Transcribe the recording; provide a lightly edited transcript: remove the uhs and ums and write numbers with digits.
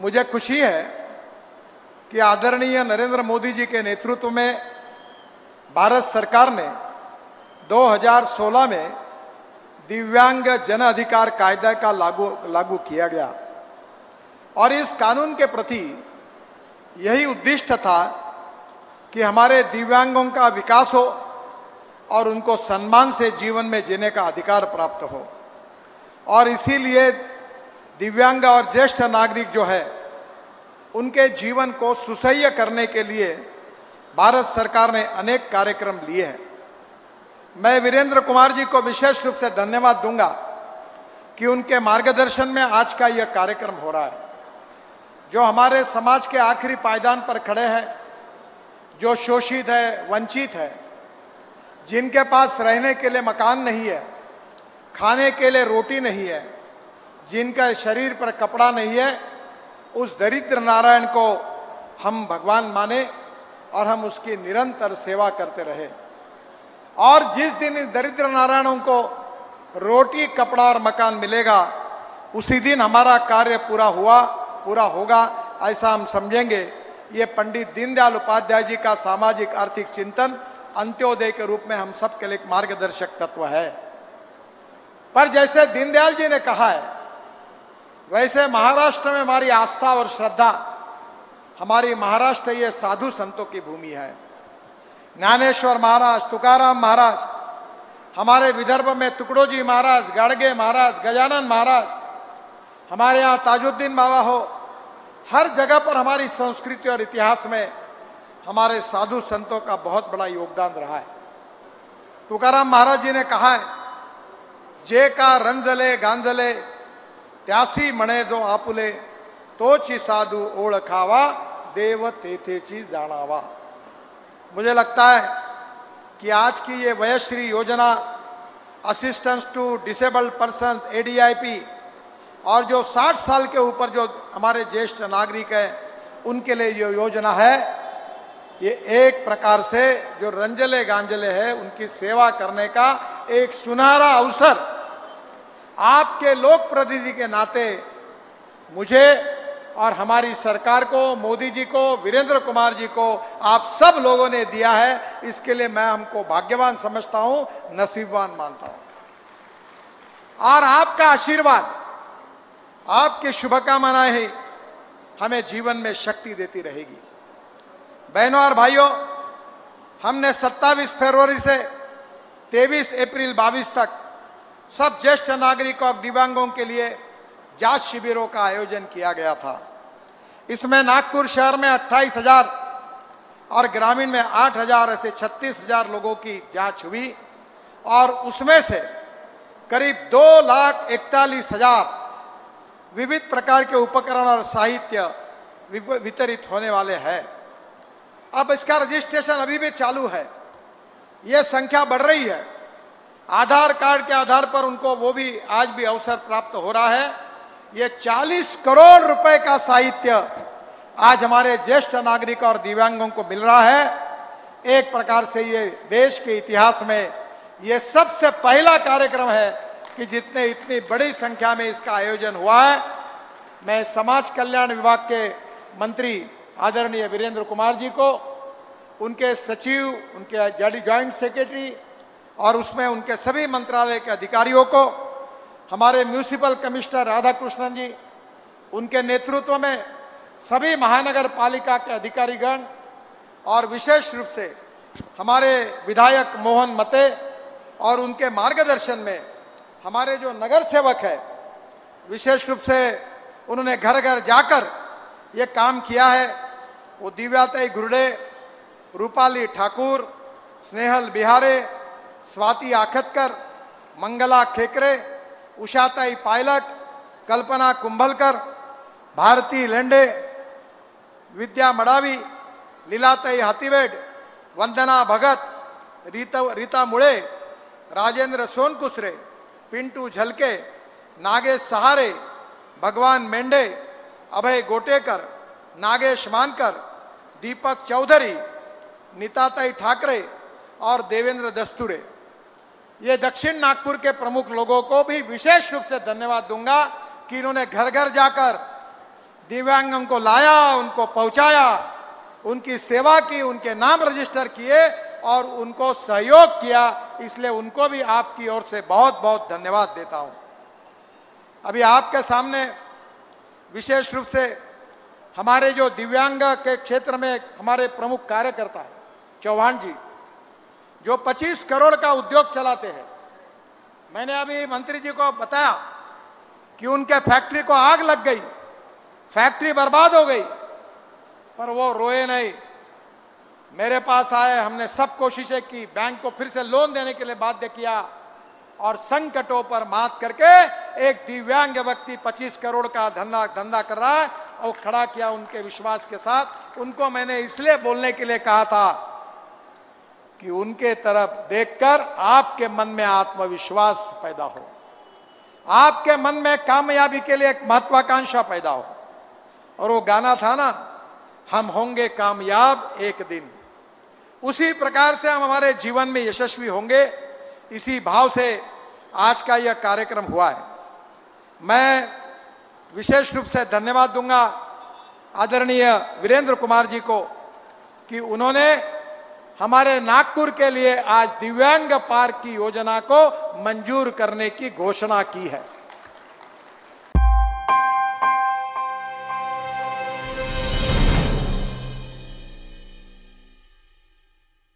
मुझे खुशी है कि आदरणीय नरेंद्र मोदी जी के नेतृत्व में भारत सरकार ने 2016 में दिव्यांग जन अधिकार कायदा का लागू किया गया और इस कानून के प्रति यही उद्दिष्ट था कि हमारे दिव्यांगों का विकास हो और उनको सम्मान से जीवन में जीने का अधिकार प्राप्त हो। और इसीलिए दिव्यांग और ज्येष्ठ नागरिक जो है उनके जीवन को सुसह्य करने के लिए भारत सरकार ने अनेक कार्यक्रम लिए हैं। मैं वीरेंद्र कुमार जी को विशेष रूप से धन्यवाद दूंगा कि उनके मार्गदर्शन में आज का यह कार्यक्रम हो रहा है। जो हमारे समाज के आखिरी पायदान पर खड़े हैं, जो शोषित है, वंचित है, जिनके पास रहने के लिए मकान नहीं है, खाने के लिए रोटी नहीं है, जिनका शरीर पर कपड़ा नहीं है, उस दरिद्र नारायण को हम भगवान माने और हम उसकी निरंतर सेवा करते रहे। और जिस दिन इस दरिद्र नारायणों को रोटी, कपड़ा और मकान मिलेगा, उसी दिन हमारा कार्य पूरा होगा ऐसा हम समझेंगे। ये पंडित दीनदयाल उपाध्याय जी का सामाजिक आर्थिक चिंतन अंत्योदय के रूप में हम सब के लिए एक मार्गदर्शक तत्व है। पर जैसे दीनदयाल जी ने कहा है, वैसे महाराष्ट्र में हमारी आस्था और श्रद्धा, हमारी महाराष्ट्र ये साधु संतों की भूमि है। नानेश्वर महाराज, तुकाराम महाराज, हमारे विदर्भ में तुकड़ोजी महाराज, गाड़गे महाराज, गजानन महाराज, हमारे यहाँ ताजुद्दीन बाबा हो, हर जगह पर हमारी संस्कृति और इतिहास में हमारे साधु संतों का बहुत बड़ा योगदान रहा है। तुकाराम महाराज जी ने कहा है, जे का रंजले गांजले त्यासी मणे जो आपुले तोची साधु ओळखावा देव तेथेची जाणावा। मुझे लगता है कि आज की ये Vayoshri Yojana, assistance to disabled person ADIP, और जो 60 साल के ऊपर जो हमारे ज्येष्ठ नागरिक हैं उनके लिए ये योजना है, ये एक प्रकार से जो रंजले गांजले है उनकी सेवा करने का एक सुनहरा अवसर आपके लोक प्रतिनिधि के नाते मुझे और हमारी सरकार को, मोदी जी को, वीरेंद्र कुमार जी को आप सब लोगों ने दिया है। इसके लिए मैं हमको भाग्यवान समझता हूं, नसीबवान मानता हूं। और आपका आशीर्वाद, आपकी शुभकामनाएं ही हमें जीवन में शक्ति देती रहेगी। बहनों और भाइयों, हमने 27 फरवरी से 23 अप्रैल 22 तक सब ज्येष्ठ नागरिकों और दिव्यांगों के लिए जांच शिविरों का आयोजन किया गया था। इसमें नागपुर शहर में 28,000 और ग्रामीण में 8,000 ऐसे 36,000 लोगों की जांच हुई और उसमें से करीब 2,41,000 विविध प्रकार के उपकरण और साहित्य वितरित होने वाले हैं। अब इसका रजिस्ट्रेशन अभी भी चालू है, यह संख्या बढ़ रही है। आधार कार्ड के आधार पर उनको वो भी आज भी अवसर प्राप्त हो रहा है। ये 40 करोड़ रुपए का साहित्य आज हमारे ज्येष्ठ नागरिक और दिव्यांगों को मिल रहा है। एक प्रकार से ये देश के इतिहास में ये सबसे पहला कार्यक्रम है कि इतनी बड़ी संख्या में इसका आयोजन हुआ है। मैं समाज कल्याण विभाग के मंत्री आदरणीय वीरेंद्र कुमार जी को, उनके सचिव, उनके जॉइंट सेक्रेटरी और उसमें उनके सभी मंत्रालय के अधिकारियों को, हमारे म्यूनिसिपल कमिश्नर राधा कृष्णन जी, उनके नेतृत्व में सभी महानगर पालिका के अधिकारीगण और विशेष रूप से हमारे विधायक मोहन मते और उनके मार्गदर्शन में हमारे जो नगर सेवक है, विशेष रूप से उन्होंने घर घर जाकर ये काम किया है। वो दिव्याताई गुरुडे, रूपाली ठाकुर, स्नेहल बिहारे, स्वाति आखतकर, मंगला खेकरे, उषाताई पायलट, कल्पना कुंभलकर, भारती लंडे, विद्या मड़ावी, लीलाताई हतीबेड, वंदना भगत, रीता मुड़े, राजेंद्र सोनकुसरे, पिंटू झलके, नागेश सहारे, भगवान मेंढे, अभय गोटेकर, नागेश मानकर, दीपक चौधरी, नीताताई ठाकरे और देवेंद्र दस्तुरे, ये दक्षिण नागपुर के प्रमुख लोगों को भी विशेष रूप से धन्यवाद दूंगा कि इन्होंने घर घर जाकर दिव्यांगों को लाया, उनको पहुंचाया, उनकी सेवा की, उनके नाम रजिस्टर किए और उनको सहयोग किया, इसलिए उनको भी आपकी ओर से बहुत बहुत धन्यवाद देता हूं। अभी आपके सामने विशेष रूप से हमारे जो दिव्यांग के क्षेत्र में हमारे प्रमुख कार्यकर्ता है चौहान जी, जो 25 करोड़ का उद्योग चलाते हैं। मैंने अभी मंत्री जी को बताया कि उनके फैक्ट्री को आग लग गई, फैक्ट्री बर्बाद हो गई, पर वो रोए नहीं, मेरे पास आए। हमने सब कोशिशें की, बैंक को फिर से लोन देने के लिए बाध्य किया और संकटों पर मात करके एक दिव्यांग व्यक्ति 25 करोड़ का धंधा कर रहा है और खड़ा किया उनके विश्वास के साथ। उनको मैंने इसलिए बोलने के लिए कहा था कि उनके तरफ देखकर आपके मन में आत्मविश्वास पैदा हो, आपके मन में कामयाबी के लिए एक महत्वाकांक्षा पैदा हो। और वो गाना था ना, हम होंगे कामयाब एक दिन, उसी प्रकार से हम हमारे जीवन में यशस्वी होंगे, इसी भाव से आज का यह कार्यक्रम हुआ है। मैं विशेष रूप से धन्यवाद दूंगा आदरणीय वीरेंद्र कुमार जी को कि उन्होंने हमारे नागपुर के लिए आज दिव्यांग पार्क की योजना को मंजूर करने की घोषणा की है।